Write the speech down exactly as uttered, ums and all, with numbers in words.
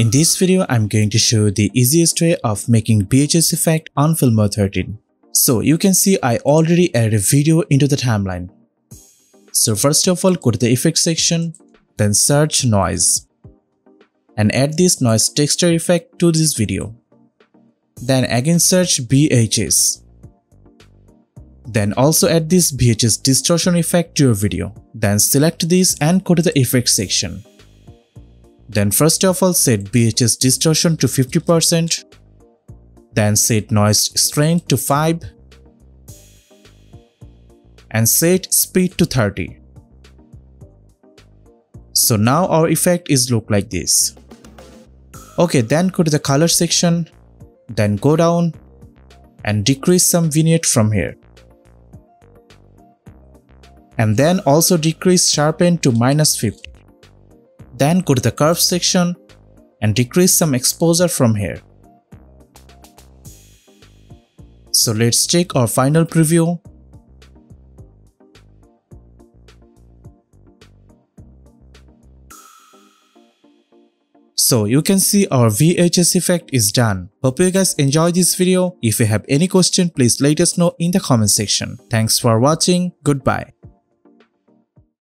In this video, I'm going to show the easiest way of making V H S effect on Filmora thirteen. So you can see I already added a video into the timeline. So first of all, go to the effects section, then search noise and add this noise texture effect to this video. Then again search V H S. Then also add this V H S distortion effect to your video. Then select this and go to the effects section. Then first of all set V H S distortion to fifty percent. Then set noise strength to five. And set speed to thirty. So now our effect is look like this. Okay, then go to the color section. Then go down and decrease some vignette from here. And then also decrease sharpen to minus fifty. Then go to the curve section and decrease some exposure from here. So let's check our final preview. So you can see our V H S effect is done. Hope you guys enjoyed this video. If you have any question, please let us know in the comment section. Thanks for watching. Goodbye.